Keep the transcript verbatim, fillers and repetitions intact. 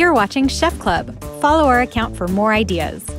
You're watching Chef Club. Follow our account for more ideas.